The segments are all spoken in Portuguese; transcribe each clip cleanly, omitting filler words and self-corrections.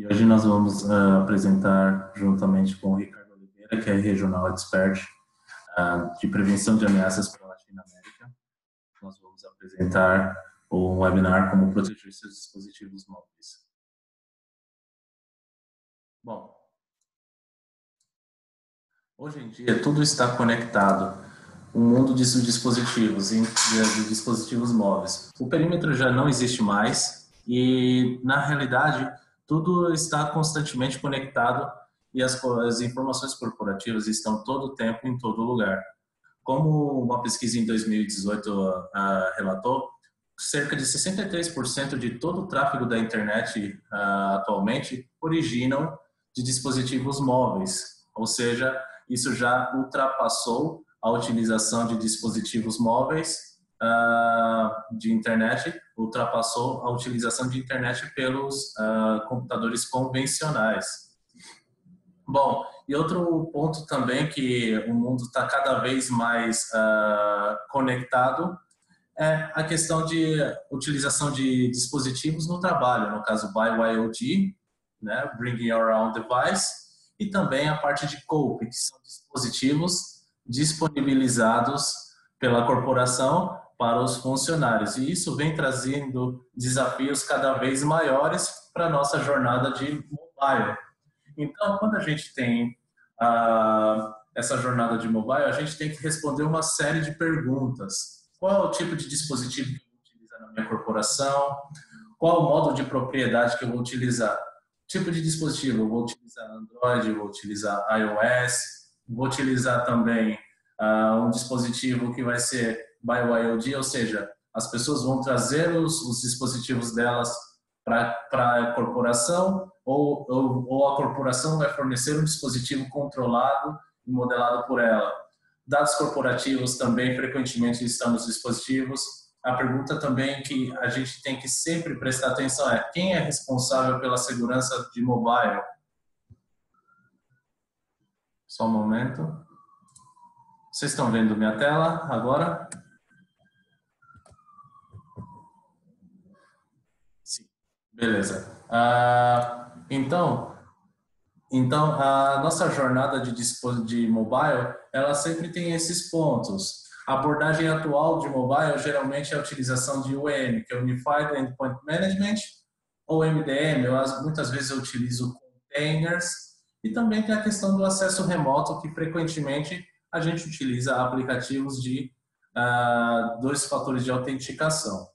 E hoje nós vamos apresentar, juntamente com o Ricardo Oliveira, que é Regional Expert de Prevenção de Ameaças para a Latinoamérica. Nós vamos apresentar um webinar como proteger seus dispositivos móveis. Bom, hoje em dia tudo está conectado. O mundo de dispositivos, de dispositivos móveis. O perímetro já não existe mais e, na realidade, tudo está constantemente conectado e as informações corporativas estão todo o tempo, em todo lugar. Como uma pesquisa em 2018 relatou, cerca de 63% de todo o tráfego da internet atualmente originam de dispositivos móveis, ou seja, isso já ultrapassou a utilização de dispositivos móveis de internet, ultrapassou a utilização de internet pelos computadores convencionais. Bom, e outro ponto também que o mundo está cada vez mais conectado é a questão de utilização de dispositivos no trabalho, no caso BYOD, né, Bring Your Own Device, e também a parte de COOP, que são dispositivos disponibilizados pela corporação para os funcionários. E isso vem trazendo desafios cada vez maiores para a nossa jornada de mobile. Então, quando a gente tem essa jornada de mobile, a gente tem que responder uma série de perguntas. Qual é o tipo de dispositivo que eu vou utilizar na minha corporação? Qual o modo de propriedade que eu vou utilizar? Tipo de dispositivo, eu vou utilizar Android, eu vou utilizar iOS, vou utilizar também um dispositivo que vai ser BYOD, ou seja, as pessoas vão trazer os dispositivos delas para a corporação ou a corporação vai fornecer um dispositivo controlado e modelado por ela. Dados corporativos também frequentemente estão nos dispositivos. A pergunta também que a gente tem que sempre prestar atenção é quem é responsável pela segurança de mobile? Só um momento. Vocês estão vendo minha tela agora? Sim. Beleza. Então a nossa jornada de mobile, ela sempre tem esses pontos. A abordagem atual de mobile geralmente é a utilização de UEM, que é Unified Endpoint Management, ou MDM. Muitas vezes eu utilizo containers. E também tem a questão do acesso remoto, que frequentemente a gente utiliza aplicativos de dois fatores de autenticação.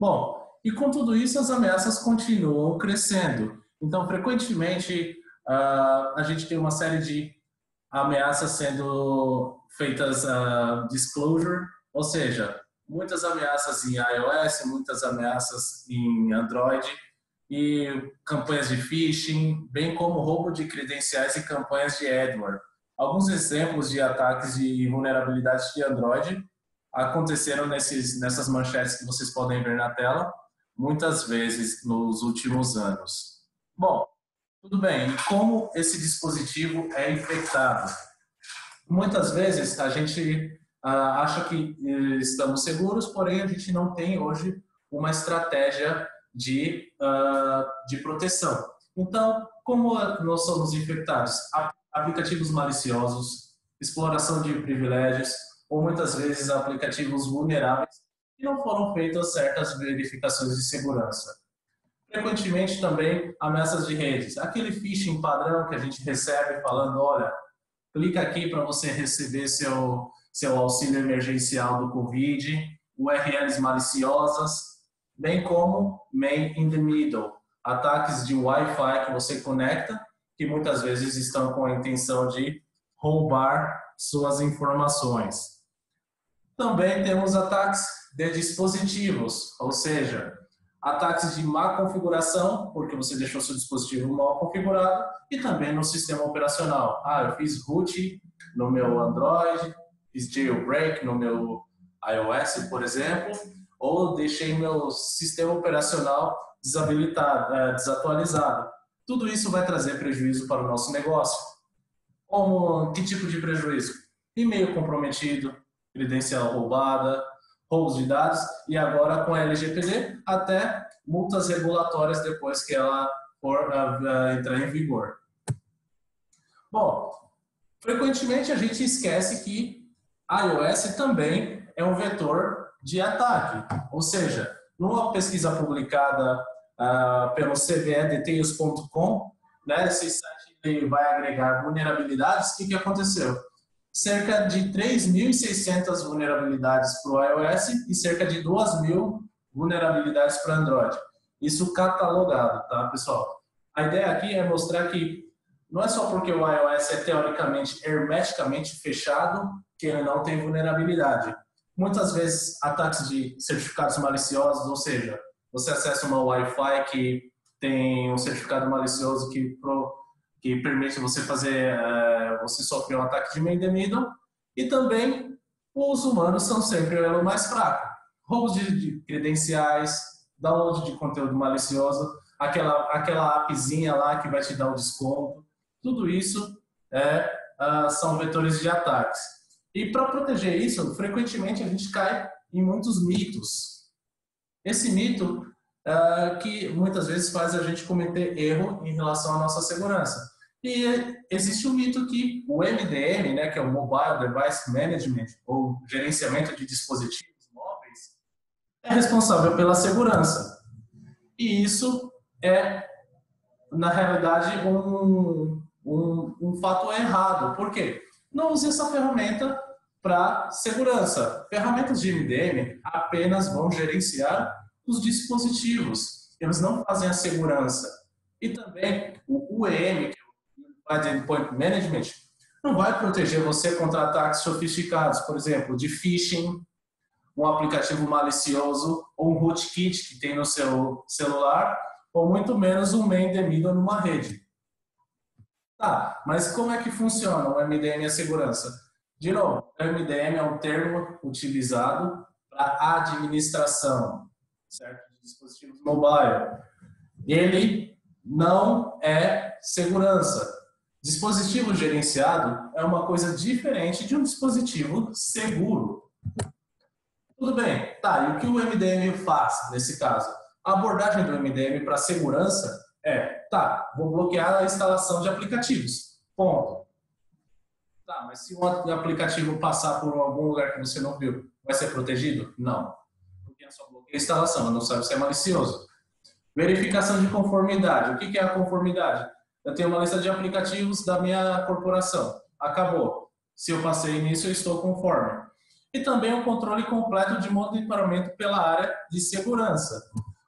Bom, e com tudo isso as ameaças continuam crescendo. Então, frequentemente a gente tem uma série de ameaças sendo feitas disclosure, ou seja, muitas ameaças em iOS, muitas ameaças em Android, e campanhas de phishing, bem como roubo de credenciais e campanhas de adware. Alguns exemplos de ataques e vulnerabilidades de Android aconteceram nessas manchetes que vocês podem ver na tela, muitas vezes nos últimos anos. Bom, tudo bem, e como esse dispositivo é infectado? Muitas vezes a gente acha que estamos seguros, porém a gente não tem hoje uma estratégia de proteção. Então, como nós somos infectados? Aplicativos maliciosos, exploração de privilégios ou muitas vezes aplicativos vulneráveis que não foram feitas certas verificações de segurança. Frequentemente também ameaças de redes. Aquele phishing padrão que a gente recebe falando, olha, clica aqui para você receber seu auxílio emergencial do Covid, URLs maliciosas, bem como man in the middle, ataques de Wi-Fi que você conecta, que muitas vezes estão com a intenção de roubar suas informações. Também temos ataques de dispositivos, ou seja, ataques de má configuração, porque você deixou seu dispositivo mal configurado, e também no sistema operacional. Eu fiz root no meu Android, fiz jailbreak no meu iOS, por exemplo, ou deixei meu sistema operacional desabilitado, desatualizado. Tudo isso vai trazer prejuízo para o nosso negócio. Como, que tipo de prejuízo? E-mail comprometido, credencial roubada, roubos de dados e agora com a LGPD até multas regulatórias depois que ela por entrar em vigor. Bom, frequentemente a gente esquece que iOS também é um vetor de ataque, ou seja, numa pesquisa publicada pelo cvedetails.com, né, esse site vai agregar vulnerabilidades, o que, que aconteceu? Cerca de 3.600 vulnerabilidades para o iOS e cerca de 2.000 vulnerabilidades para Android. Isso catalogado, tá, pessoal? A ideia aqui é mostrar que não é só porque o iOS é teoricamente, hermeticamente fechado, que ele não tem vulnerabilidade. Muitas vezes, ataques de certificados maliciosos, ou seja, você acessa uma Wi-Fi que tem um certificado malicioso que permite você fazer, você sofrer um ataque de man in the middle, e também os humanos são sempre o elo mais fraco. Roubos de credenciais, download de conteúdo malicioso, aquela appzinha lá que vai te dar um desconto, tudo isso são vetores de ataques. E para proteger isso, frequentemente a gente cai em muitos mitos. Esse mito que muitas vezes faz a gente cometer erro em relação à nossa segurança. E existe o mito que o MDM, né, que é o Mobile Device Management, ou gerenciamento de dispositivos móveis, é responsável pela segurança. E isso é, na realidade, um fato errado. Por quê? Não use essa ferramenta para segurança. Ferramentas de MDM apenas vão gerenciar os dispositivos. Eles não fazem a segurança. E também o UEM, que é o Endpoint Management, não vai proteger você contra ataques sofisticados, por exemplo, de phishing, um aplicativo malicioso, ou um rootkit que tem no seu celular, ou muito menos um man in the middle numa rede. Tá, mas como é que funciona o MDM e a segurança? De novo, o MDM é um termo utilizado para administração, certo? De dispositivos mobile. Ele não é segurança. Dispositivo gerenciado é uma coisa diferente de um dispositivo seguro. Tudo bem, tá, e o que o MDM faz nesse caso? A abordagem do MDM para segurança é, tá, vou bloquear a instalação de aplicativos, ponto. Tá, mas se um aplicativo passar por algum lugar que você não viu, vai ser protegido? Não. Porque é só bloqueia a instalação, não sabe se é malicioso. Verificação de conformidade. O que é a conformidade? Eu tenho uma lista de aplicativos da minha corporação. Acabou. Se eu passei nisso, eu estou conforme. E também o controle completo de monitoramento pela área de segurança.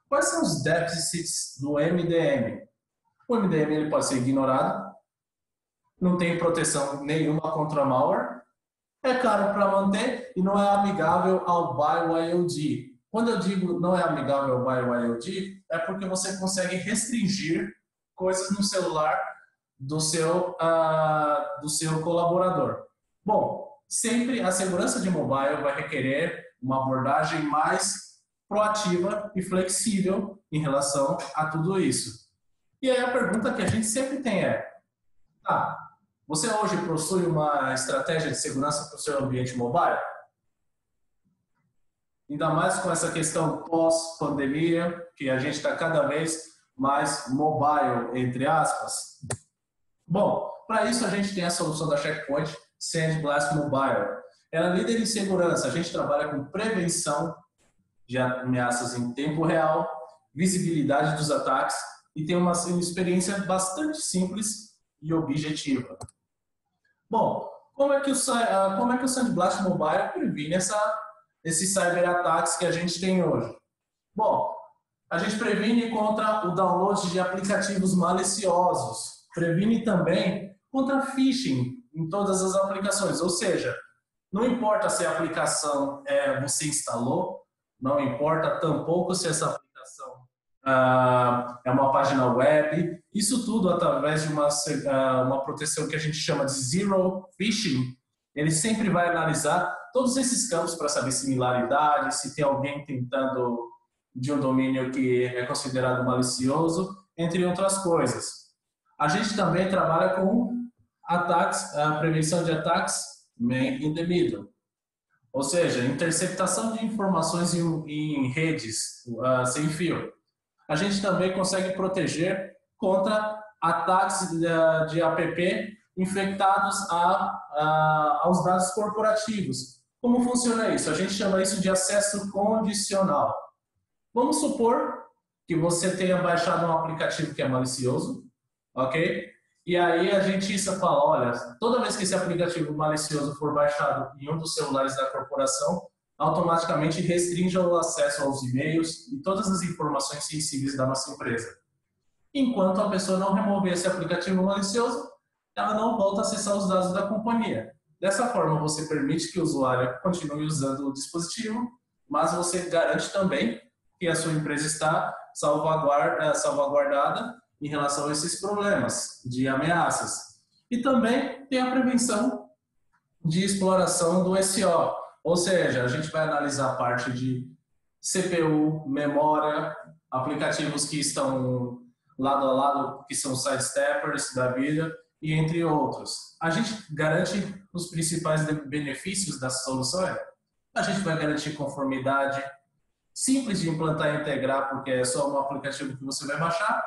Quais são os déficits do MDM? O MDM ele pode ser ignorado, não tem proteção nenhuma contra malware, é caro para manter e não é amigável ao BYOD. Quando eu digo não é amigável ao BYOD, é porque você consegue restringir coisas no celular do seu colaborador. Bom, sempre a segurança de mobile vai requerer uma abordagem mais proativa e flexível em relação a tudo isso. E aí a pergunta que a gente sempre tem é, tá, você hoje possui uma estratégia de segurança para o seu ambiente mobile? Ainda mais com essa questão pós-pandemia, que a gente está cada vez mais mobile, entre aspas. Bom, para isso a gente tem a solução da Check Point, Sandblast Mobile. Ela é líder em segurança, a gente trabalha com prevenção de ameaças em tempo real, visibilidade dos ataques e tem uma experiência bastante simples e objetiva. Bom, como é que o Sandblast Mobile previne esses cyberataques que a gente tem hoje? Bom, a gente previne contra o download de aplicativos maliciosos, previne também contra phishing em todas as aplicações, ou seja, não importa se a aplicação você instalou, não importa tampouco se essa aplicação é uma página web. Isso tudo através de uma proteção que a gente chama de Zero Phishing. Ele sempre vai analisar todos esses campos para saber similaridade, se tem alguém tentando de um domínio que é considerado malicioso, entre outras coisas. A gente também trabalha com ataques, a prevenção de ataques man in the middle. Ou seja, interceptação de informações em redes sem fio. A gente também consegue proteger contra ataques de app infectados aos dados corporativos. Como funciona isso? A gente chama isso de acesso condicional. Vamos supor que você tenha baixado um aplicativo que é malicioso, ok? E aí a gente fala, olha, toda vez que esse aplicativo malicioso for baixado em um dos celulares da corporação, automaticamente restringe o acesso aos e-mails e todas as informações sensíveis da nossa empresa. Enquanto a pessoa não remover esse aplicativo malicioso, ela não volta a acessar os dados da companhia. Dessa forma, você permite que o usuário continue usando o dispositivo, mas você garante também que a sua empresa está salvaguardada em relação a esses problemas de ameaças. E também tem a prevenção de exploração do SO, ou seja, a gente vai analisar a parte de CPU, memória, aplicativos que estão lado a lado, que são sidesteppers da vida, e entre outros. A gente garante os principais benefícios da solução. A gente vai garantir conformidade, simples de implantar e integrar, porque é só um aplicativo que você vai baixar.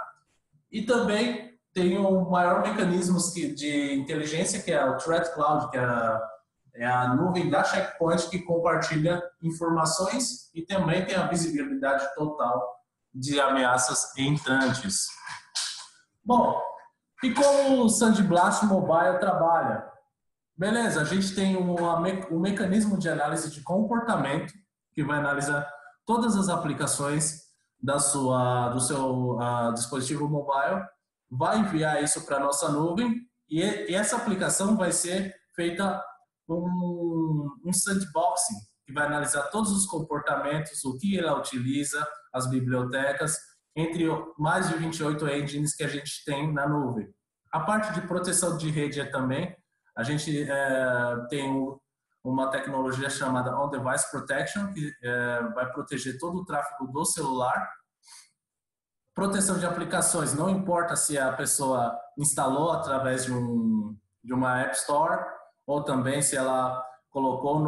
E também tem o maior mecanismo de inteligência, que é o Threat Cloud, que é a nuvem da Check Point que compartilha informações e também tem a visibilidade total de ameaças entrantes. Bom, e como o Sandblast Mobile trabalha? Beleza, a gente tem um mecanismo de análise de comportamento que vai analisar todas as aplicações do seu dispositivo mobile, vai enviar isso para a nossa nuvem e essa aplicação vai ser feita um sandboxing, que vai analisar todos os comportamentos, o que ela utiliza, as bibliotecas, entre mais de 28 engines que a gente tem na nuvem. A parte de proteção de rede também, a gente tem uma tecnologia chamada On-Device Protection, que vai proteger todo o tráfego do celular. Proteção de aplicações, não importa se a pessoa instalou através de uma App Store ou também se ela colocou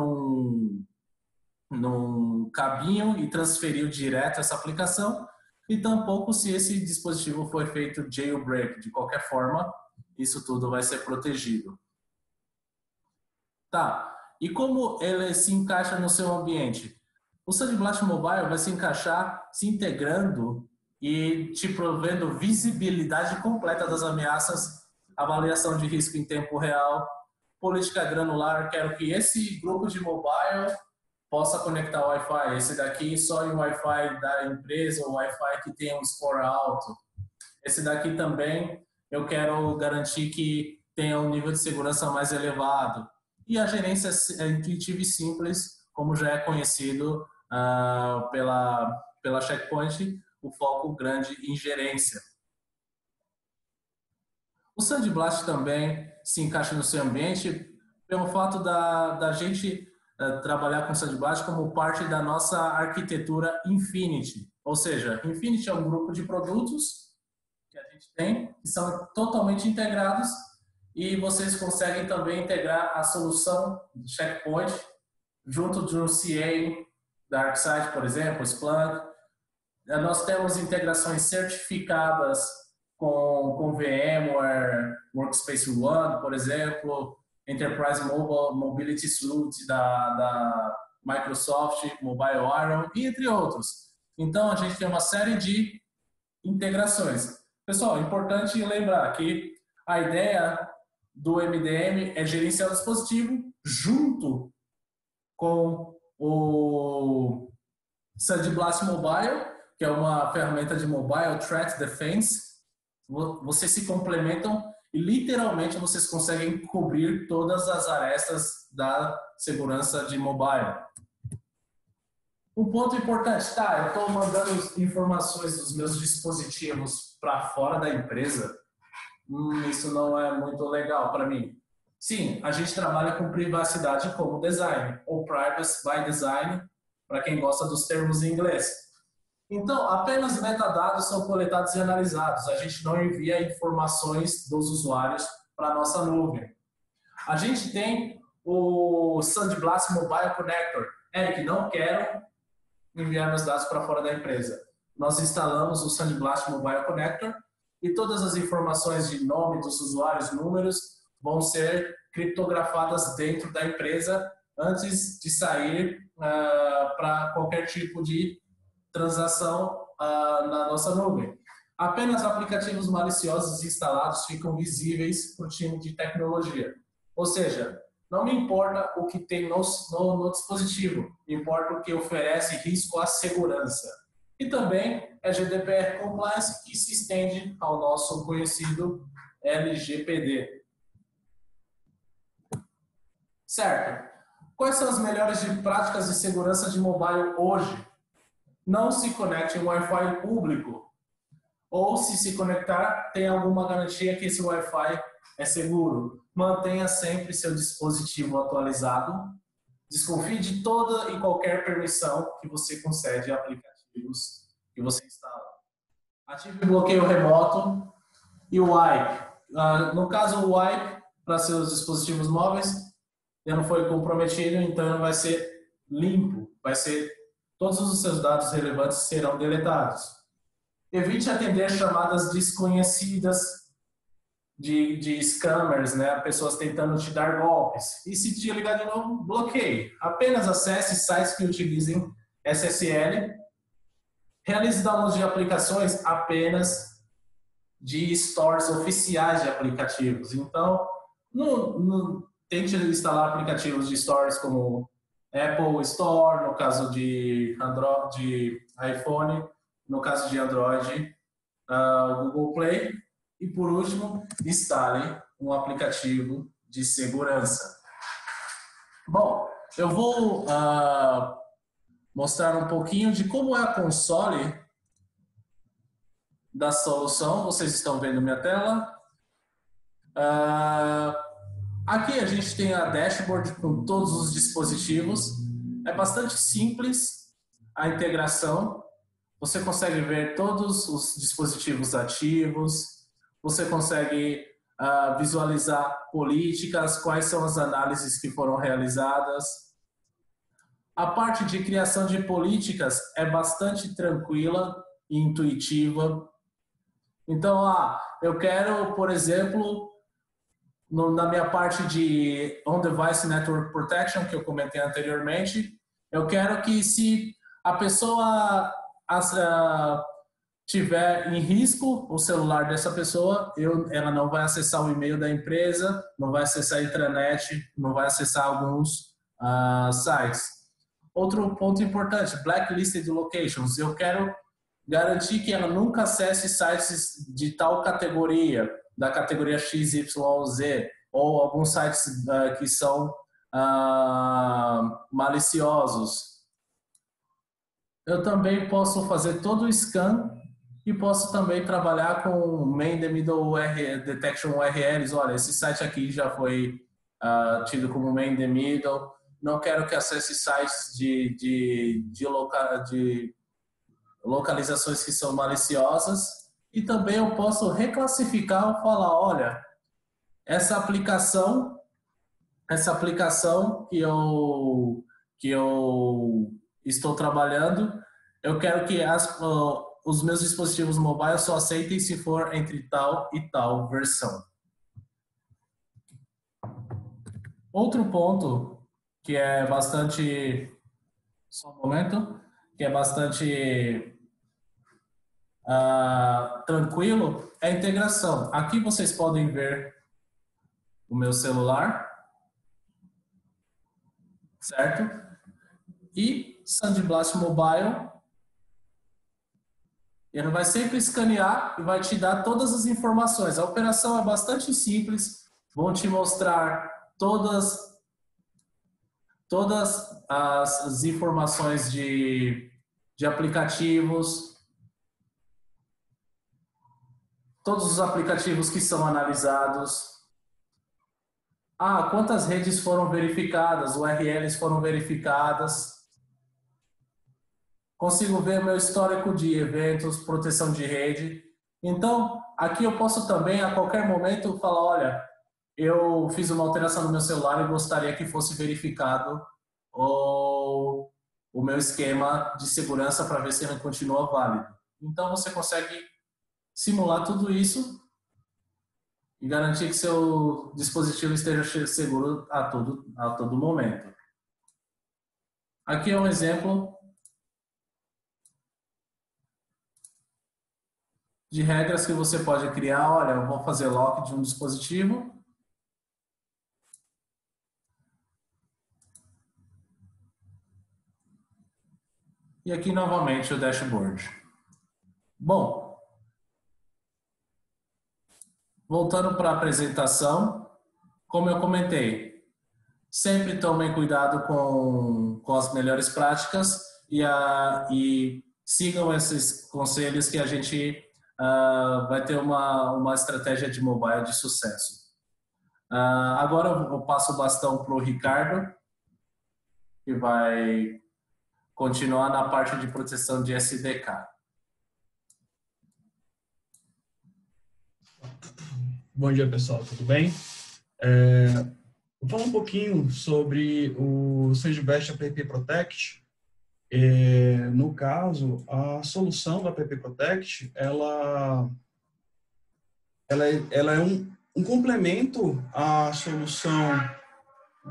num cabinho e transferiu direto essa aplicação, e tampouco se esse dispositivo foi feito jailbreak. De qualquer forma, isso tudo vai ser protegido. Tá. E como ele se encaixa no seu ambiente? O Sandblast Mobile vai se encaixar se integrando e te provendo visibilidade completa das ameaças, avaliação de risco em tempo real, política granular. Quero que esse grupo de mobile possa conectar Wi-Fi. Esse daqui só em Wi-Fi da empresa, o Wi-Fi que tem um score alto. Esse daqui também eu quero garantir que tenha um nível de segurança mais elevado. E a gerência é intuitiva e simples, como já é conhecido pela Check Point, o foco grande em gerência. O Sandblast também se encaixa no seu ambiente pelo fato da gente trabalhar com o Sandblast como parte da nossa arquitetura Infinity. Ou seja, Infinity é um grupo de produtos que a gente tem, que são totalmente integrados, e vocês conseguem também integrar a solução do Check Point junto de um CA, da ArcSight, por exemplo, Splunk. Nós temos integrações certificadas com VMware, Workspace ONE, por exemplo, Enterprise Mobile, Mobility Suite da Microsoft, MobileIron, e entre outros. Então, a gente tem uma série de integrações. Pessoal, é importante lembrar que a ideia do MDM é gerenciar o dispositivo junto com o Sandblast Mobile, que é uma ferramenta de mobile threat defense. Vocês se complementam e literalmente vocês conseguem cobrir todas as arestas da segurança de mobile. Um ponto importante, tá? Eu estou mandando informações dos meus dispositivos para fora da empresa. Isso não é muito legal para mim. Sim, a gente trabalha com privacidade como design, ou privacy by design, para quem gosta dos termos em inglês. Então, apenas metadados são coletados e analisados. A gente não envia informações dos usuários para a nossa nuvem. A gente tem o Sandblast Mobile Connector. Eric, não quero enviar meus dados para fora da empresa. Nós instalamos o Sandblast Mobile Connector e todas as informações de nome dos usuários, números, vão ser criptografadas dentro da empresa antes de sair para qualquer tipo de transação na nossa nuvem. Apenas aplicativos maliciosos instalados ficam visíveis para o time de tecnologia. Ou seja, não me importa o que tem no dispositivo, me importa o que oferece risco à segurança. E também é GDPR Compliance, que se estende ao nosso conhecido LGPD. Certo. Quais são as melhores práticas de segurança de mobile hoje? Não se conecte em Wi-Fi público. Ou se conectar, tenha alguma garantia que esse Wi-Fi é seguro. Mantenha sempre seu dispositivo atualizado. Desconfie de toda e qualquer permissão que você concede a aplicativos que você instala. Ative o bloqueio remoto e o WIPE. No caso, o WIPE para seus dispositivos móveis já não foi comprometido, então vai ser limpo, todos os seus dados relevantes serão deletados. Evite atender chamadas desconhecidas de scammers, né? Pessoas tentando te dar golpes. E se te ligar de novo, bloqueie. Apenas acesse sites que utilizem SSL. Realize downloads de aplicações apenas de stores oficiais de aplicativos. Então, tente instalar aplicativos de stores como Apple Store, no caso de Android, de iPhone, no caso de Android, Google Play. E por último, instale um aplicativo de segurança. Bom, eu vou mostrar um pouquinho de como é a console da solução. Vocês estão vendo minha tela. Aqui a gente tem a dashboard com todos os dispositivos. É bastante simples a integração. Você consegue ver todos os dispositivos ativos. Você consegue visualizar políticas, quais são as análises que foram realizadas. A parte de criação de políticas é bastante tranquila e intuitiva. Então, eu quero, por exemplo, na minha parte de On-Device Network Protection, que eu comentei anteriormente, eu quero que, se a pessoa tiver em risco o celular dessa pessoa, ela não vai acessar o e-mail da empresa, não vai acessar a intranet, não vai acessar alguns sites. Outro ponto importante, Blacklisted Locations. Eu quero garantir que ela nunca acesse sites de tal categoria, da categoria XYZ, ou alguns sites que são maliciosos. Eu também posso fazer todo o scan e posso também trabalhar com main the middle URL, detection URLs. Olha, esse site aqui já foi tido como main the middle, não quero que acesse sites de localizações que são maliciosas. E também eu posso reclassificar e falar, olha, essa aplicação que eu estou trabalhando, eu quero que os meus dispositivos mobile só aceitem se for entre tal e tal versão. Outro ponto que é bastante, tranquilo, é a integração. Aqui vocês podem ver o meu celular, certo? E Sandblast Mobile, ele vai sempre escanear e vai te dar todas as informações. A operação é bastante simples, vão te mostrar todas as informações de aplicativos, todos os aplicativos que são analisados. Quantas redes foram verificadas, URLs foram verificadas. Consigo ver meu histórico de eventos, proteção de rede. Então, aqui eu posso também, a qualquer momento, falar, olha, eu fiz uma alteração no meu celular e gostaria que fosse verificado o meu esquema de segurança para ver se ele continua válido. Então, você consegue simular tudo isso e garantir que seu dispositivo esteja seguro a todo momento. Aqui é um exemplo de regras que você pode criar. Olha, eu vou fazer lock de um dispositivo. E aqui novamente o dashboard. Bom, voltando para a apresentação, como eu comentei, sempre tomem cuidado com as melhores práticas e sigam esses conselhos que a gente vai ter uma estratégia de mobile de sucesso. Agora eu passo o bastão para o Ricardo, que vai continuar na parte de proteção de SDK. Bom dia, pessoal, tudo bem? Vou falar um pouquinho sobre o Sandblast App Protect. No caso, a solução da App Protect, ela é um complemento à solução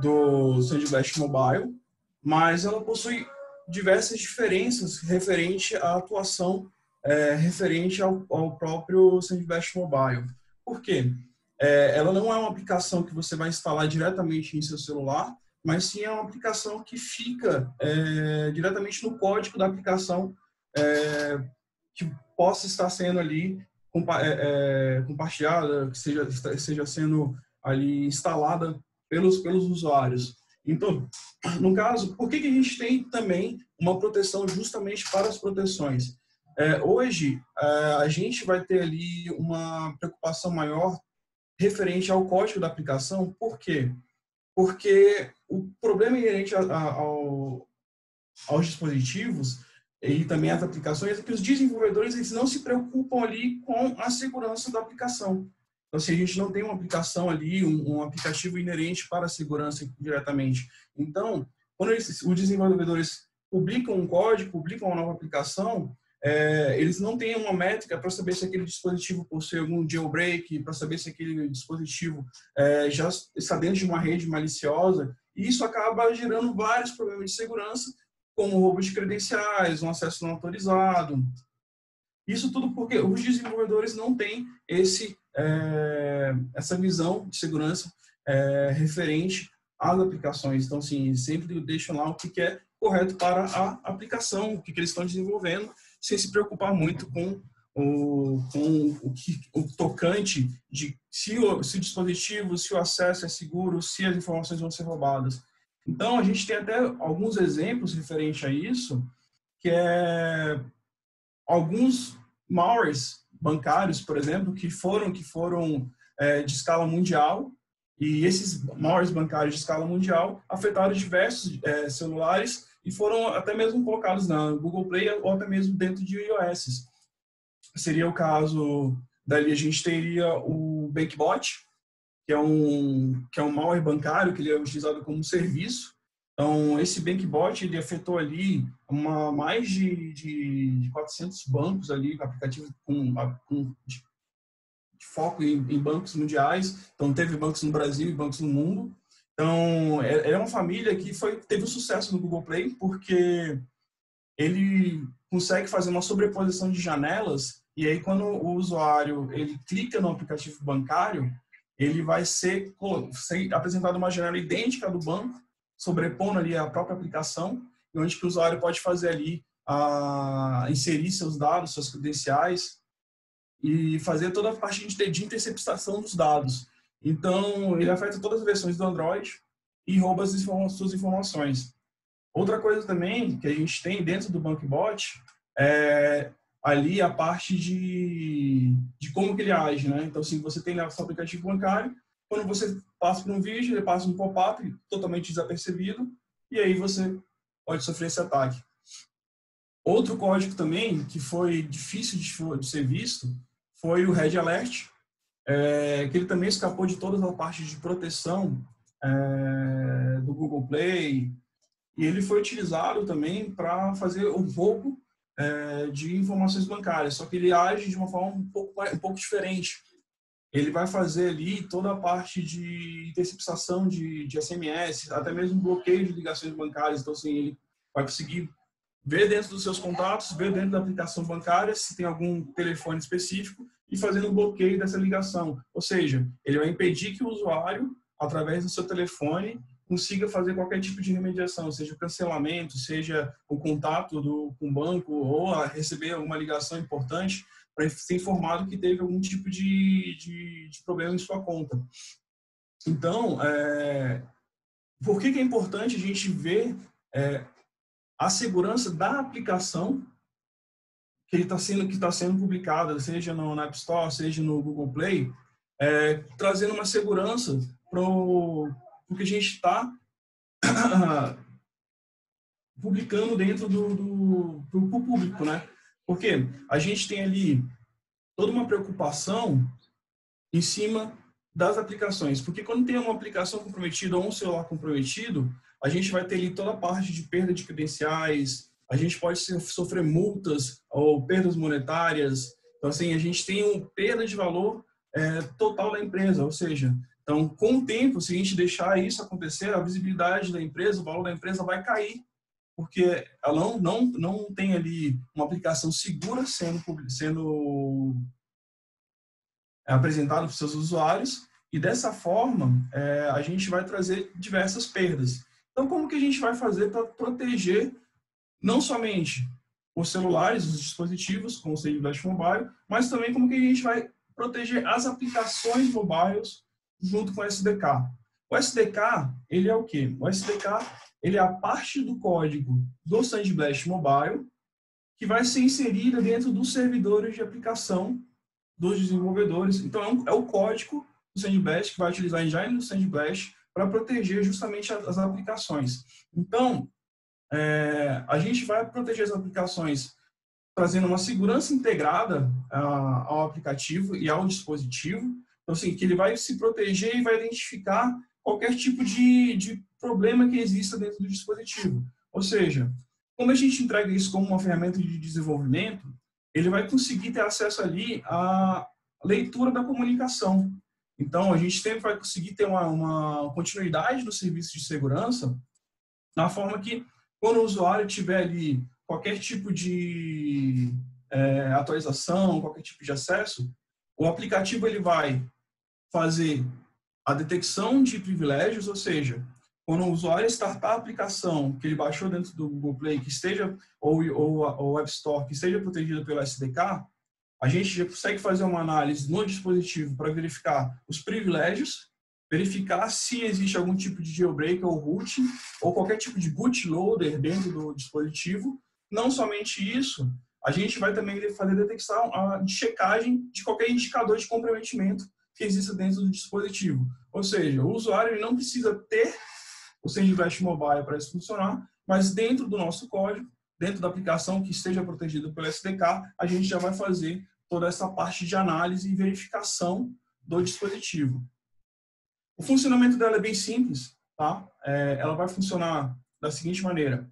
do Sandblast Mobile, mas ela possui diversas diferenças referente à atuação, referente ao próprio Sandblast Mobile. Por quê? Ela não é uma aplicação que você vai instalar diretamente em seu celular, mas sim é uma aplicação que fica diretamente no código da aplicação que possa estar sendo ali compartilhada, que seja sendo ali instalada pelos usuários. Então, no caso, por que a gente tem também uma proteção justamente para as proteções? Hoje, a gente vai ter ali uma preocupação maior referente ao código da aplicação. Por quê? Porque o problema inerente aos dispositivos e também às aplicações é que os desenvolvedores eles não se preocupam ali com a segurança da aplicação. Então, se a gente não tem uma aplicação ali, um aplicativo inerente para a segurança diretamente. Então, quando os desenvolvedores publicam um código, publicam uma nova aplicação, eles não têm uma métrica para saber se aquele dispositivo possui algum jailbreak, para saber se aquele dispositivo já está dentro de uma rede maliciosa. E isso acaba gerando vários problemas de segurança, como roubo de credenciais, um acesso não autorizado. Isso tudo porque os desenvolvedores não têm essa visão de segurança referente às aplicações. Então, assim, sempre deixam lá o que é correto para a aplicação, o que eles estão desenvolvendo, sem se preocupar muito com o tocante de se o dispositivo, se o acesso é seguro, se as informações vão ser roubadas. Então, a gente tem até alguns exemplos referentes a isso, que alguns malwares bancários, por exemplo, que foram de escala mundial, e esses malwares bancários de escala mundial afetaram diversos celulares e foram até mesmo colocados na Google Play ou até mesmo dentro de iOS. Seria o caso, dali a gente teria o BankBot, que é um malware bancário que ele é utilizado como serviço. Então, esse BankBot, ele afetou ali mais de 400 bancos ali, aplicativos de foco em bancos mundiais. Então, teve bancos no Brasil e bancos no mundo. Então, é uma família que teve um sucesso no Google Play, porque ele consegue fazer uma sobreposição de janelas, e aí quando o usuário ele clica no aplicativo bancário, ele vai ser apresentado uma janela idêntica do banco, sobrepondo ali a própria aplicação, onde que o usuário pode fazer ali, inserir seus dados, suas credenciais e fazer toda a parte de interceptação dos dados. Então, ele afeta todas as versões do Android e rouba as suas informações. Outra coisa também que a gente tem dentro do BankBot é ali a parte de como que ele age, né? Então, se você tem lá o seu aplicativo bancário, quando você passa por um vídeo, ele passa um pop-up totalmente desapercebido e aí você pode sofrer esse ataque. Outro código também que foi difícil de ser visto foi o Red Alert, que ele também escapou de todas as partes de proteção do Google Play, e ele foi utilizado também para fazer o roubo de informações bancárias, só que ele age de uma forma um pouco diferente. Ele vai fazer ali toda a parte de interceptação de SMS, até mesmo bloqueio de ligações bancárias. Então, assim, ele vai conseguir ver dentro dos seus contatos, ver dentro da aplicação bancária se tem algum telefone específico e fazendo o bloqueio dessa ligação. Ou seja, ele vai impedir que o usuário, através do seu telefone, consiga fazer qualquer tipo de remediação, seja o cancelamento, seja o contato com o banco ou a receber uma ligação importante para ser informado que teve algum tipo de problema em sua conta. Então, por que é importante a gente ver a segurança da aplicação que está sendo publicada, seja na App Store, seja no Google Play, trazendo uma segurança porque a gente está publicando dentro do público, né? Porque a gente tem ali toda uma preocupação em cima das aplicações. Porque quando tem uma aplicação comprometida ou um celular comprometido, a gente vai ter ali toda a parte de perda de credenciais, a gente pode sofrer multas ou perdas monetárias. Então, assim, a gente tem uma perda de valor total da empresa, ou seja... Então, com o tempo, se a gente deixar isso acontecer, a visibilidade da empresa, o valor da empresa vai cair, porque ela não tem ali uma aplicação segura sendo apresentada para os seus usuários, e dessa forma a gente vai trazer diversas perdas. Então, como que a gente vai fazer para proteger não somente os celulares, os dispositivos, com o Sandblast Mobile, mas também como que a gente vai proteger as aplicações mobiles junto com o SDK. O SDK, ele é o quê? O SDK, ele é a parte do código do Sandblast Mobile que vai ser inserida dentro dos servidores de aplicação dos desenvolvedores. Então, é o código do Sandblast que vai utilizar a engine do Sandblast para proteger justamente as aplicações. Então, a gente vai proteger as aplicações trazendo uma segurança integrada ao aplicativo e ao dispositivo. Então, assim, que ele vai se proteger e vai identificar qualquer tipo de problema que exista dentro do dispositivo. Ou seja, como a gente entrega isso como uma ferramenta de desenvolvimento, ele vai conseguir ter acesso ali à leitura da comunicação. Então, a gente sempre vai conseguir ter uma continuidade do serviço de segurança, na forma que, quando o usuário tiver ali qualquer tipo de atualização, qualquer tipo de acesso, o aplicativo ele vai fazer a detecção de privilégios, ou seja, quando o usuário startar a aplicação que ele baixou dentro do Google Play, que esteja, ou App Store, que esteja protegida pelo SDK, a gente já consegue fazer uma análise no dispositivo para verificar os privilégios, verificar se existe algum tipo de jailbreak ou root, ou qualquer tipo de bootloader dentro do dispositivo. Não somente isso, a gente vai também fazer detecção, a checagem de qualquer indicador de comprometimento que exista dentro do dispositivo. Ou seja, o usuário não precisa ter o Sandblast Mobile para isso funcionar, mas dentro do nosso código, dentro da aplicação que esteja protegida pelo SDK, a gente já vai fazer toda essa parte de análise e verificação do dispositivo. O funcionamento dela é bem simples, tá? Ela vai funcionar da seguinte maneira.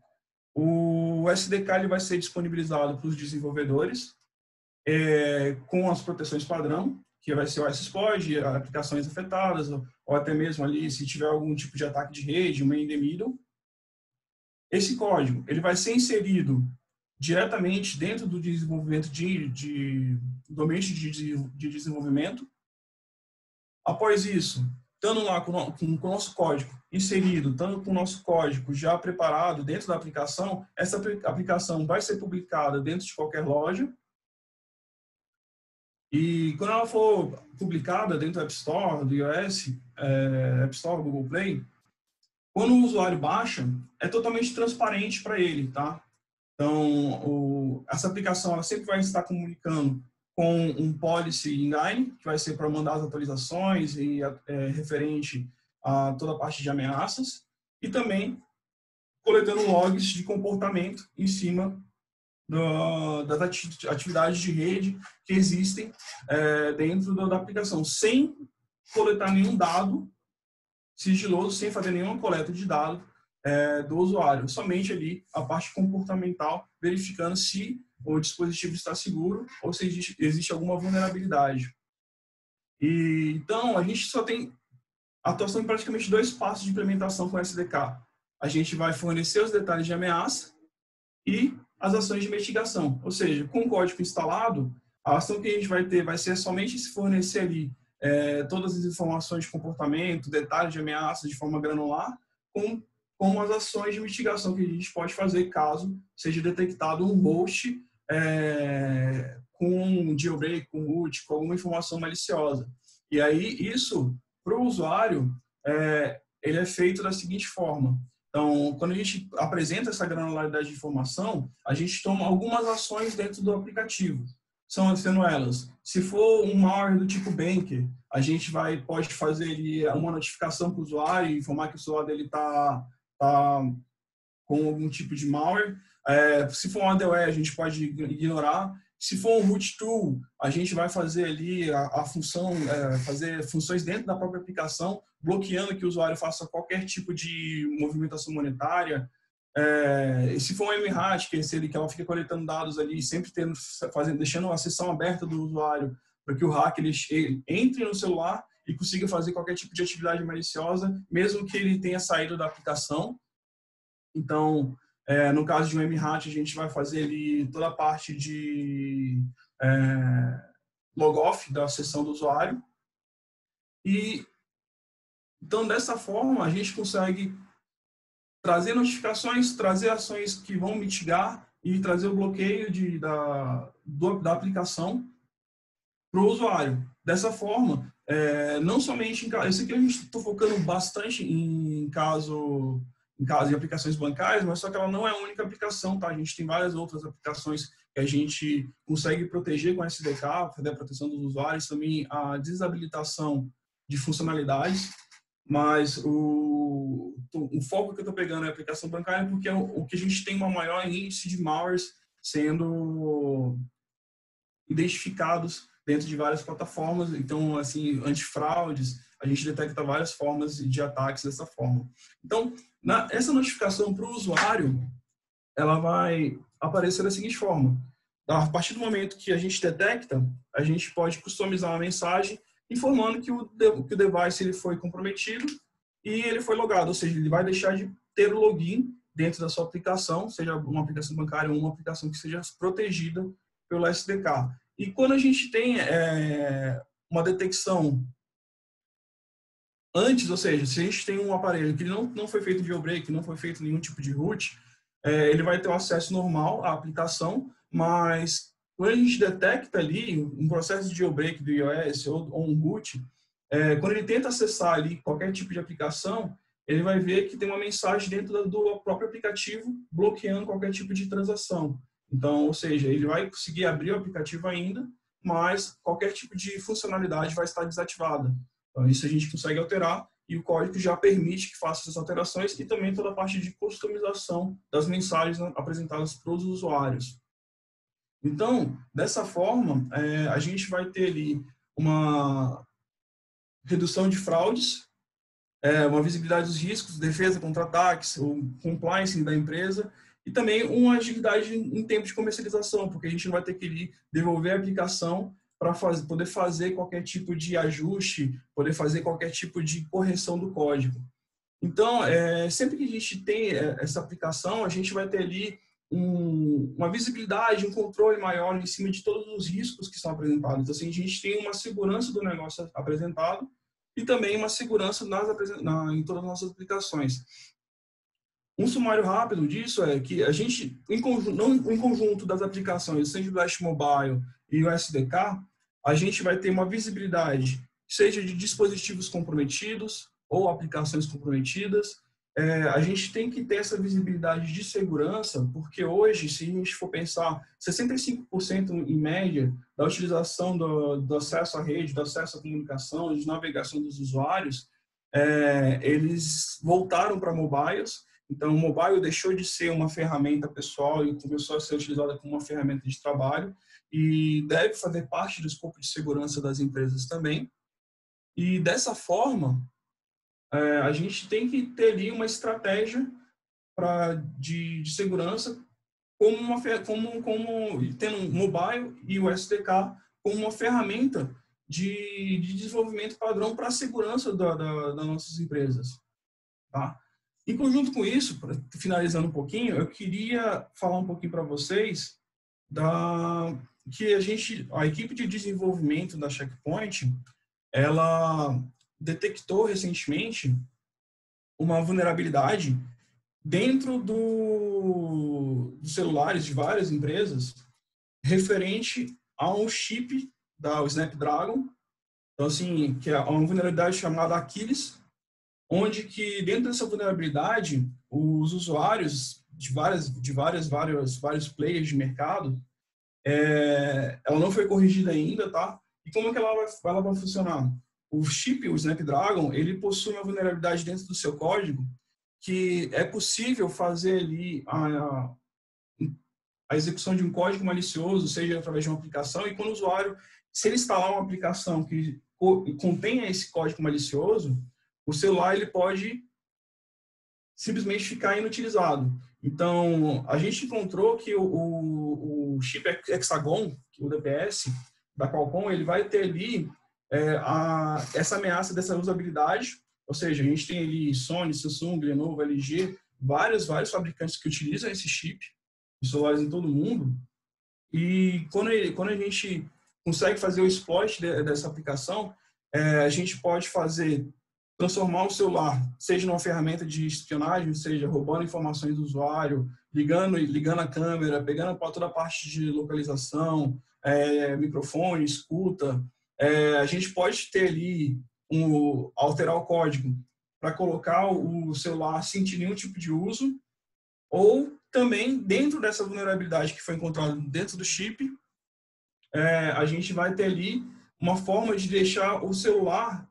O SDK ele vai ser disponibilizado para os desenvolvedores com as proteções padrão, que vai ser o S-Pod, aplicações afetadas, ou até mesmo ali se tiver algum tipo de ataque de rede, um in the middle. Esse código ele vai ser inserido diretamente dentro do desenvolvimento do ambiente de desenvolvimento. Após isso, estando lá com o nosso código inserido, estando com o nosso código já preparado dentro da aplicação, essa aplicação vai ser publicada dentro de qualquer loja. E quando ela for publicada dentro da App Store, do iOS, App Store, Google Play, quando o usuário baixa, é totalmente transparente para ele, tá? Então, essa aplicação ela sempre vai estar comunicando com um policy inline, que vai ser para mandar as atualizações e referente a toda a parte de ameaças, e também coletando logs de comportamento em cima das atividades de rede que existem dentro da aplicação, sem coletar nenhum dado sigiloso, sem fazer nenhuma coleta de dado do usuário, somente ali a parte comportamental, verificando se o dispositivo está seguro ou se existe alguma vulnerabilidade. E, então, a gente só tem atuação em praticamente dois passos de implementação com o SDK. A gente vai fornecer os detalhes de ameaça e as ações de mitigação. Ou seja, com o código instalado, a ação que a gente vai ter vai ser somente se fornecer ali todas as informações de comportamento, detalhes de ameaça de forma granular, com as ações de mitigação que a gente pode fazer caso seja detectado um bot com um jailbreak, com root, com alguma informação maliciosa. E aí, isso, para o usuário, ele é feito da seguinte forma. Então, quando a gente apresenta essa granularidade de informação, a gente toma algumas ações dentro do aplicativo. Sendo elas, se for um malware do tipo Banker, a gente pode fazer uma notificação para o usuário e informar que o celular dele está com algum tipo de malware. Se for um adware, a gente pode ignorar. Se for um root tool, a gente vai fazer ali a função, fazer funções dentro da própria aplicação, bloqueando que o usuário faça qualquer tipo de movimentação monetária. E se for um MHAT, que é esse que ela fica coletando dados ali, sempre deixando a sessão aberta do usuário para que o hacker ele entre no celular e consiga fazer qualquer tipo de atividade maliciosa, mesmo que ele tenha saído da aplicação. Então, no caso de um MHAT, a gente vai fazer ali toda a parte de log-off da sessão do usuário. E, então, dessa forma, a gente consegue trazer notificações, trazer ações que vão mitigar e trazer o bloqueio da aplicação para o usuário. Dessa forma, não somente em caso... Eu sei que a gente está focando bastante em caso de aplicações bancárias, mas só que ela não é a única aplicação, tá? A gente tem várias outras aplicações que a gente consegue proteger com SDK, fazer a proteção dos usuários, também a desabilitação de funcionalidades, mas o foco que eu estou pegando é a aplicação bancária porque é o que a gente tem uma maior índice de malwares sendo identificados dentro de várias plataformas, então, assim, antifraudes, a gente detecta várias formas de ataques dessa forma. Então, essa notificação para o usuário, ela vai aparecer da seguinte forma. A partir do momento que a gente detecta, a gente pode customizar uma mensagem informando que o device ele foi comprometido e ele foi logado, ou seja, ele vai deixar de ter o login dentro da sua aplicação, seja uma aplicação bancária ou uma aplicação que seja protegida pelo SDK. E quando a gente tem uma detecção antes, ou seja, se a gente tem um aparelho que não foi feito jailbreak, não foi feito nenhum tipo de root, ele vai ter um acesso normal à aplicação, mas quando a gente detecta ali um processo de jailbreak do iOS ou um root, quando ele tenta acessar ali qualquer tipo de aplicação, ele vai ver que tem uma mensagem dentro do próprio aplicativo bloqueando qualquer tipo de transação. Então, ou seja, ele vai conseguir abrir o aplicativo ainda, mas qualquer tipo de funcionalidade vai estar desativada. Então, isso a gente consegue alterar e o código já permite que faça essas alterações e também toda a parte de customização das mensagens apresentadas para os usuários. Então, dessa forma, a gente vai ter ali uma redução de fraudes, uma visibilidade dos riscos, defesa contra ataques, o compliance da empresa e também uma agilidade em tempo de comercialização, porque a gente não vai ter que ir devolver a aplicação para poder fazer qualquer tipo de ajuste, poder fazer qualquer tipo de correção do código. Então, sempre que a gente tem essa aplicação, a gente vai ter ali uma visibilidade, um controle maior em cima de todos os riscos que são apresentados. Então, assim, a gente tem uma segurança do negócio apresentado e também uma segurança em todas as nossas aplicações. Um sumário rápido disso é que a gente, em conjunto das aplicações Sandblast Mobile e o SDK, a gente vai ter uma visibilidade, seja de dispositivos comprometidos ou aplicações comprometidas. A gente tem que ter essa visibilidade de segurança, porque hoje, se a gente for pensar, 65% em média da utilização do acesso à rede, do acesso à comunicação, de navegação dos usuários, eles voltaram para mobiles. Então, o mobile deixou de ser uma ferramenta pessoal e começou a ser utilizada como uma ferramenta de trabalho e deve fazer parte do escopo de segurança das empresas também. E dessa forma, a gente tem que ter ali uma estratégia de segurança como tendo um mobile e o SDK como uma ferramenta de desenvolvimento padrão para a segurança das nossas empresas. Tá? Em conjunto com isso, finalizando um pouquinho, eu queria falar um pouquinho para vocês que a equipe de desenvolvimento da Check Point, ela detectou recentemente uma vulnerabilidade dentro dos celulares de várias empresas referente a um chip da Snapdragon, então assim, que é uma vulnerabilidade chamada Achilles, onde que dentro dessa vulnerabilidade os usuários de vários players de mercado, ela não foi corrigida ainda, tá? E como é que ela vai funcionar? O chip, o Snapdragon, ele possui uma vulnerabilidade dentro do seu código que é possível fazer ali a execução de um código malicioso, seja através de uma aplicação, e quando o usuário, se ele instalar uma aplicação que contenha esse código malicioso, o celular ele pode simplesmente ficar inutilizado. Então, a gente encontrou que o chip hexagon, o DPS, da Qualcomm, ele vai ter ali essa ameaça dessa usabilidade, ou seja, a gente tem ali Sony, Samsung, Lenovo, LG, vários fabricantes que utilizam esse chip, em celulares em todo o mundo, e quando a gente consegue fazer o exploit dessa aplicação, a gente pode transformar o celular, seja numa ferramenta de espionagem, seja roubando informações do usuário, ligando a câmera, pegando toda a parte de localização, microfone, escuta. A gente pode ter ali, alterar o código para colocar o celular sem nenhum tipo de uso, ou também dentro dessa vulnerabilidade que foi encontrada dentro do chip, a gente vai ter ali uma forma de deixar o celular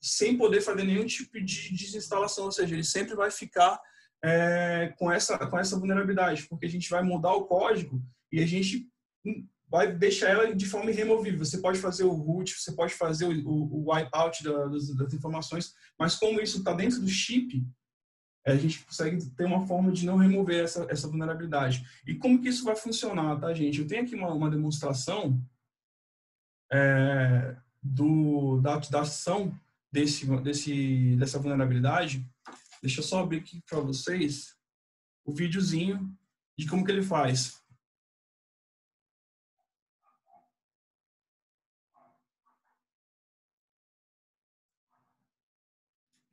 sem poder fazer nenhum tipo de desinstalação, ou seja, ele sempre vai ficar com essa vulnerabilidade, porque a gente vai mudar o código e a gente vai deixar ela de forma irremovível. Você pode fazer o root, você pode fazer o wipeout das informações, mas como isso está dentro do chip, a gente consegue ter uma forma de não remover essa vulnerabilidade. E como que isso vai funcionar, tá, gente? Eu tenho aqui uma demonstração da ação dessa vulnerabilidade. Deixa eu só abrir aqui para vocês o videozinho de como que ele faz.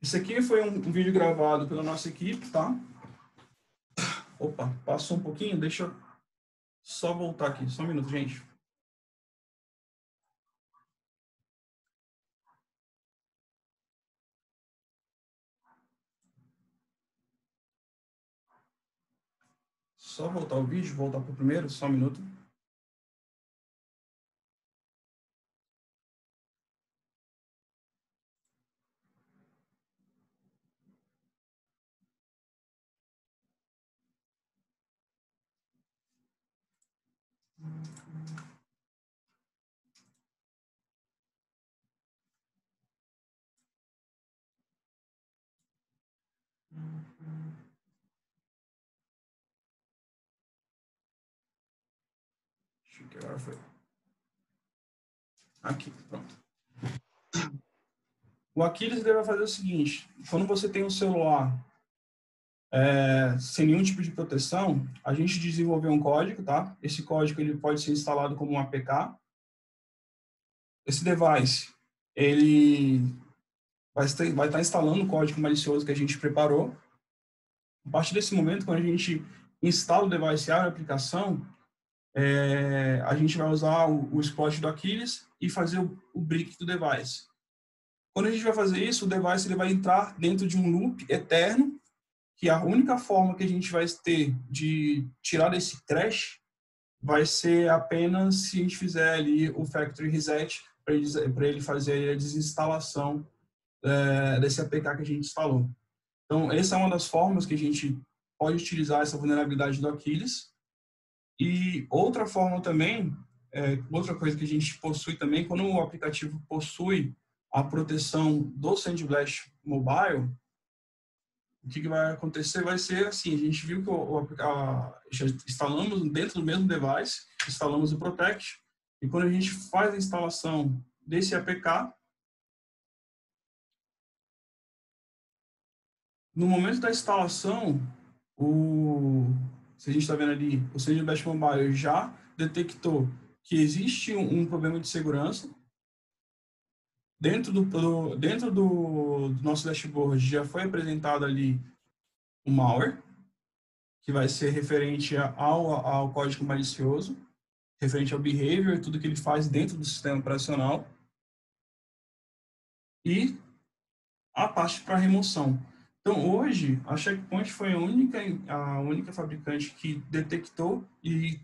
Esse aqui foi um vídeo gravado pela nossa equipe, tá? Opa, passou um pouquinho, deixa eu só voltar aqui, só um minuto, gente. Só voltar o vídeo, voltar para o primeiro, só um minuto. Acho que agora foi. Aqui, pronto. O Achilles vai fazer o seguinte: quando você tem um celular sem nenhum tipo de proteção, a gente desenvolveu um código, tá? Esse código ele pode ser instalado como um APK. Esse device ele vai estar instalando o código malicioso que a gente preparou. A partir desse momento, quando a gente instala o device e abre a aplicação, a gente vai usar o exploit do Achilles e fazer o break do device. Quando a gente vai fazer isso, o device ele vai entrar dentro de um loop eterno, que a única forma que a gente vai ter de tirar desse crash vai ser apenas se a gente fizer ali o factory reset para ele fazer a desinstalação desse APK que a gente instalou. Então, essa é uma das formas que a gente pode utilizar essa vulnerabilidade do Achilles. E outra forma também, outra coisa que a gente possui também, quando o aplicativo possui a proteção do Sandblast Mobile, o que vai acontecer vai ser assim: a gente viu que já instalamos dentro do mesmo device, instalamos o Protect, e quando a gente faz a instalação desse APK, no momento da instalação, se a gente está vendo ali, o Sandblast Mobile já detectou que existe um problema de segurança. Dentro do nosso dashboard já foi apresentado ali o malware, que vai ser referente ao código malicioso, referente ao behavior, tudo que ele faz dentro do sistema operacional. E a parte para remoção. Então, hoje, a Check Point foi a única fabricante que detectou e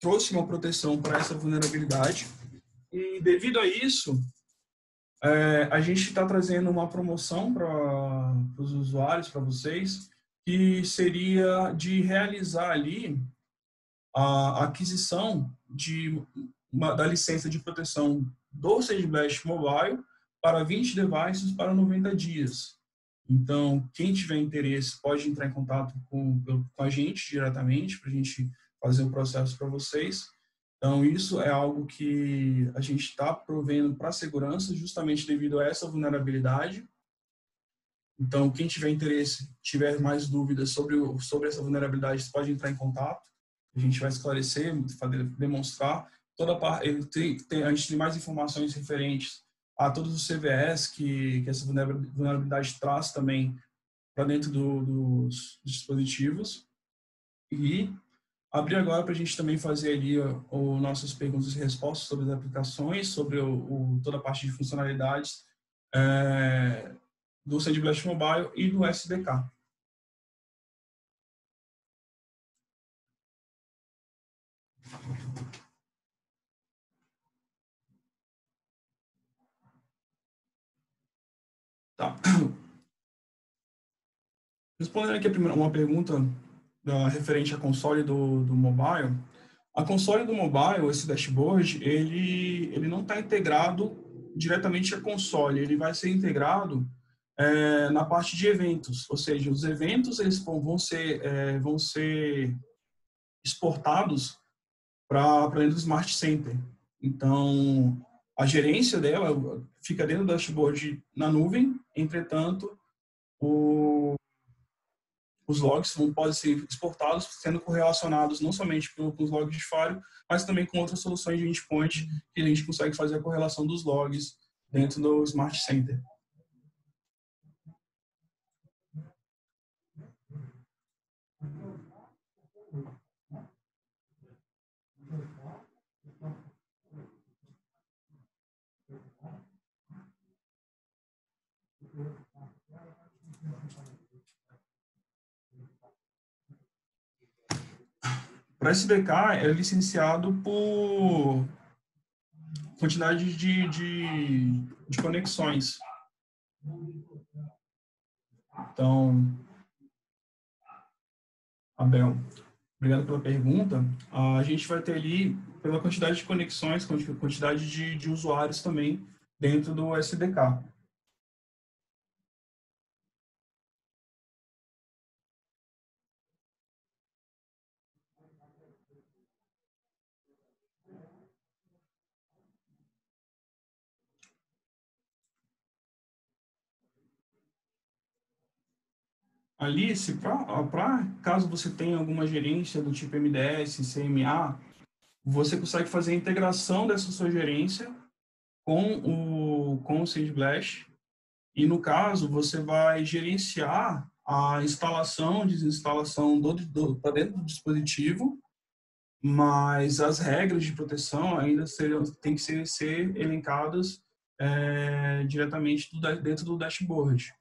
trouxe uma proteção para essa vulnerabilidade. E devido a isso, a gente está trazendo uma promoção para os usuários, para vocês, que seria de realizar ali a aquisição da licença de proteção do Sandblast Mobile para 20 devices para 90 dias. Então, quem tiver interesse pode entrar em contato com a gente diretamente para a gente fazer o processo para vocês. Então, isso é algo que a gente está provendo para a segurança, justamente devido a essa vulnerabilidade. Então, quem tiver interesse, tiver mais dúvidas sobre essa vulnerabilidade, pode entrar em contato. A gente vai esclarecer, demonstrar. A gente tem mais informações referentes a todos os CVEs que essa vulnerabilidade traz também para dentro dos dispositivos. E abrir agora para a gente também fazer ali nossas perguntas e respostas sobre as aplicações, sobre toda a parte de funcionalidades do Sandblast Mobile e do SDK. Tá. Respondendo aqui uma pergunta referente à console do mobile. A console do mobile, esse dashboard, ele não está integrado diretamente à console. Ele vai ser integrado na parte de eventos. Ou seja, os eventos eles vão ser exportados para dentro do Smart Center. Então, a gerência dela fica dentro do dashboard na nuvem, entretanto, os logs podem ser exportados, sendo correlacionados não somente com os logs de falho, mas também com outras soluções de endpoint que a gente consegue fazer a correlação dos logs dentro do Smart Center. Para SDK é licenciado por quantidade de conexões. Então, Abel, obrigado pela pergunta. A gente vai ter ali, pela quantidade de conexões, quantidade de usuários também dentro do SDK. Alice, caso você tenha alguma gerência do tipo MDS, CMA, você consegue fazer a integração dessa sua gerência com o Sandblast. E, no caso, você vai gerenciar a instalação, desinstalação para dentro do dispositivo, mas as regras de proteção ainda têm que ser elencadas diretamente dentro do dashboard.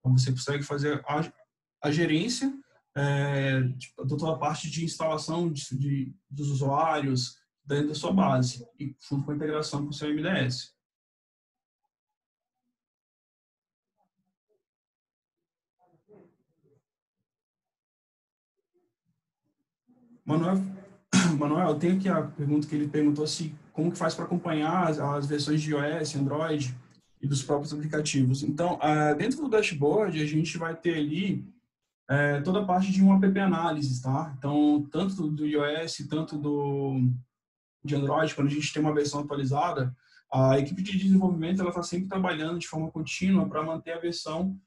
Então, você consegue fazer a gerência de toda a parte de instalação dos usuários dentro da sua base e junto com a integração com o seu MDS. Manuel, eu tenho aqui a pergunta que ele perguntou se como que faz para acompanhar as versões de iOS, Android e dos próprios aplicativos. Então, dentro do dashboard, a gente vai ter ali toda a parte de uma app análise, tá? Então, tanto do iOS, tanto de Android, quando a gente tem uma versão atualizada, a equipe de desenvolvimento está sempre trabalhando de forma contínua para manter a versão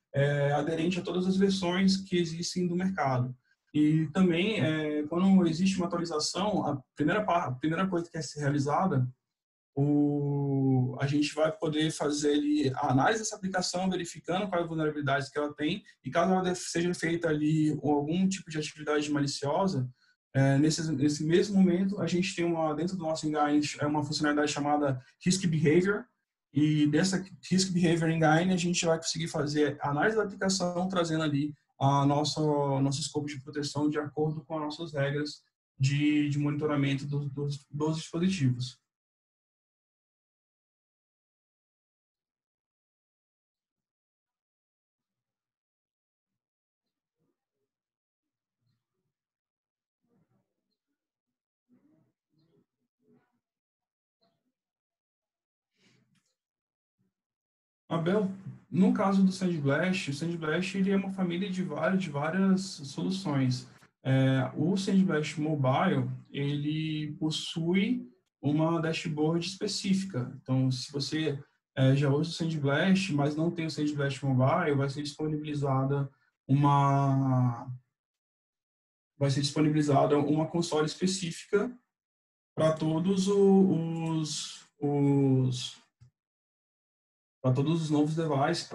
aderente a todas as versões que existem do mercado. E também, quando existe uma atualização, a primeira coisa que é ser realizada, a gente vai poder fazer ali a análise dessa aplicação, verificando quais vulnerabilidades que ela tem, e caso ela seja feita ali algum tipo de atividade maliciosa, nesse mesmo momento a gente tem dentro do nosso Engaine uma funcionalidade chamada Risk Behavior, e dessa Risk Behavior Engaine a gente vai conseguir fazer a análise da aplicação, trazendo ali nosso escopo de proteção de acordo com as nossas regras de monitoramento dos dispositivos. Abel, no caso do Sandblast, o Sandblast ele é uma família de várias soluções. O Sandblast Mobile, ele possui uma dashboard específica. Então, se você já usa o Sandblast, mas não tem o Sandblast Mobile, vai ser disponibilizada uma console específica para todos os novos devices,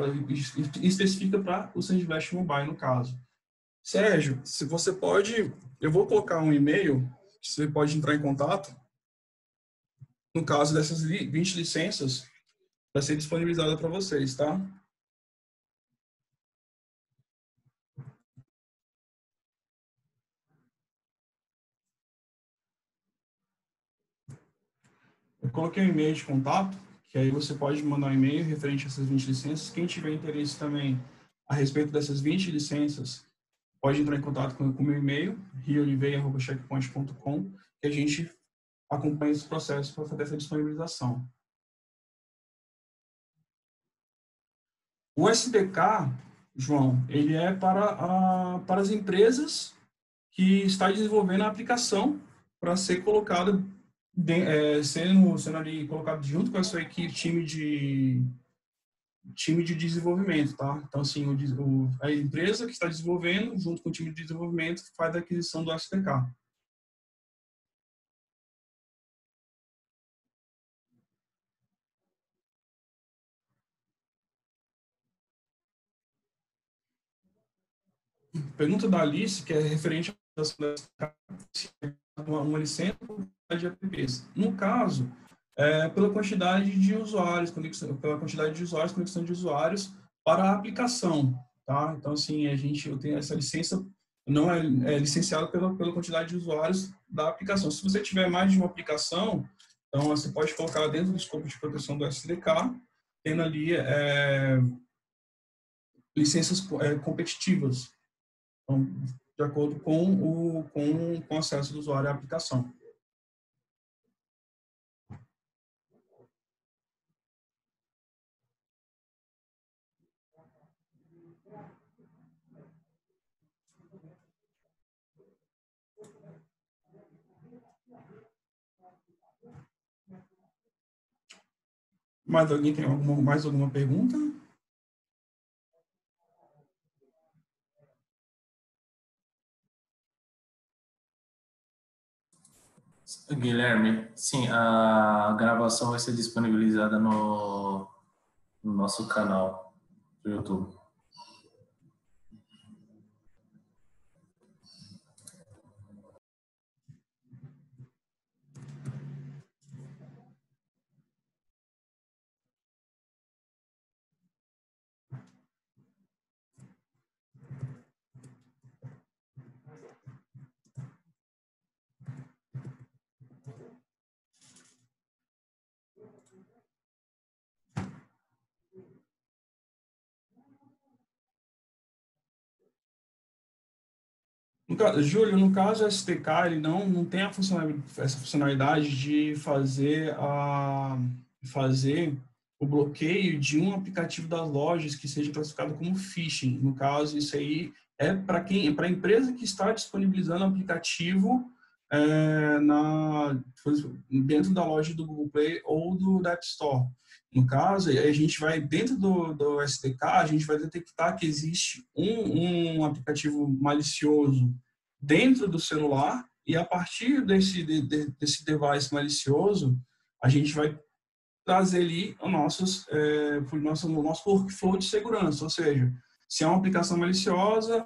específica para o Sandblast Mobile, no caso. Sérgio, se você pode, eu vou colocar um e-mail, você pode entrar em contato. No caso dessas 20 licenças, vai ser disponibilizada para vocês, tá? Eu coloquei um e-mail de contato. E aí você pode mandar um e-mail referente a essas 20 licenças. Quem tiver interesse também a respeito dessas 20 licenças, pode entrar em contato com o meu e-mail, rioliveira@checkpoint.com, que a gente acompanha esse processo para fazer essa disponibilização. O SDK, João, ele é para as empresas que estão desenvolvendo a aplicação para ser colocada sendo ali colocado junto com a sua equipe, time de desenvolvimento, tá? Então, assim, a empresa que está desenvolvendo, junto com o time de desenvolvimento, faz a aquisição do SDK. Pergunta da Alice, que é referente à SDK. Uma licença de apps. No caso, pela quantidade de usuários, conexão de usuários para a aplicação, tá? Então, assim, eu tenho essa licença, não é licenciada pela quantidade de usuários da aplicação. Se você tiver mais de uma aplicação, então você pode colocar dentro do escopo de proteção do SDK, tendo ali licenças competitivas. Então, de acordo com o acesso do usuário à aplicação. Mais alguém tem mais alguma pergunta? Guilherme, sim, a gravação vai ser disponibilizada no nosso canal do YouTube. Júlio, no caso o SDK, ele não tem essa funcionalidade de fazer o bloqueio de um aplicativo das lojas que seja classificado como phishing. No caso, isso aí é para quem, para a empresa que está disponibilizando o aplicativo dentro da loja do Google Play ou do App Store. No caso, a gente vai, dentro do SDK, a gente vai detectar que existe um aplicativo malicioso dentro do celular, e a partir desse device malicioso, a gente vai trazer ali o nosso workflow de segurança. Ou seja, se é uma aplicação maliciosa,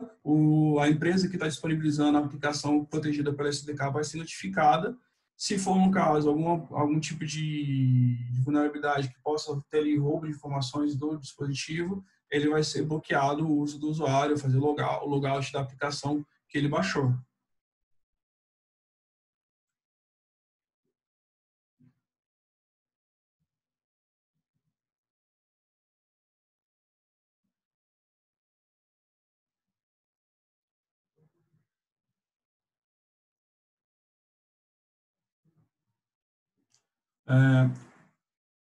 a empresa que está disponibilizando a aplicação protegida pela SDK vai ser notificada. Se for, no caso, algum tipo de vulnerabilidade que possa ter ali roubo de informações do dispositivo, ele vai ser bloqueado o uso do usuário, fazer o logout da aplicação que ele baixou.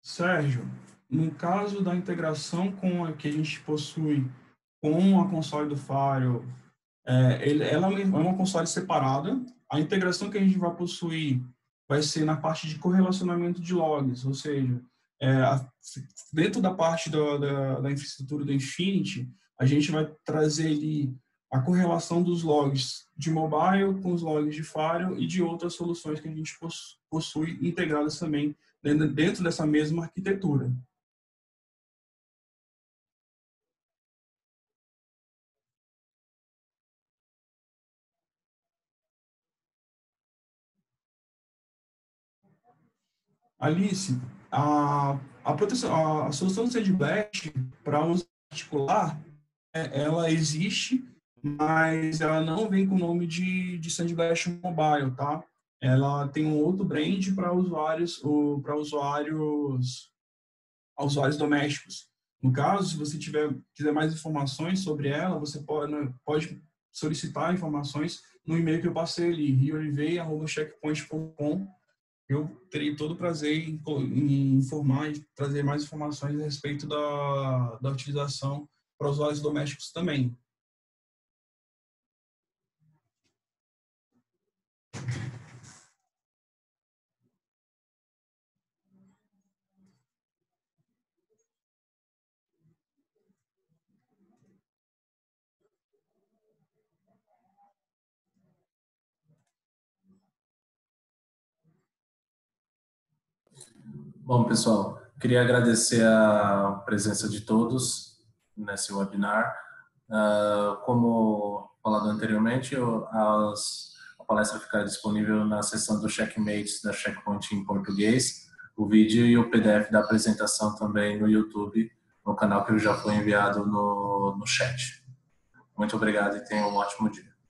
Sérgio, no caso da integração que a gente possui com a console do Firewall, ela é uma console separada. A integração que a gente vai possuir vai ser na parte de correlacionamento de logs, ou seja, dentro da parte da infraestrutura do Infinity, a gente vai trazer ali a correlação dos logs de mobile com os logs de firewall e de outras soluções que a gente possui integradas também dentro dessa mesma arquitetura. Alice, a solução do Sandblast para uso particular, ela existe, mas ela não vem com o nome de Sandblast Mobile, tá? Ela tem um outro brand para usuários domésticos. No caso, se você quiser mais informações sobre ela, você pode solicitar informações no e-mail que eu passei ali, rioliveira@checkpoint.com. Eu terei todo o prazer em informar e trazer mais informações a respeito da utilização para usuários domésticos também. Bom, pessoal, queria agradecer a presença de todos nesse webinar. Como falado anteriormente, a palestra ficará disponível na seção do Checkmates da Check Point em português, o vídeo e o PDF da apresentação também no YouTube, no canal que já foi enviado no chat. Muito obrigado e tenham um ótimo dia.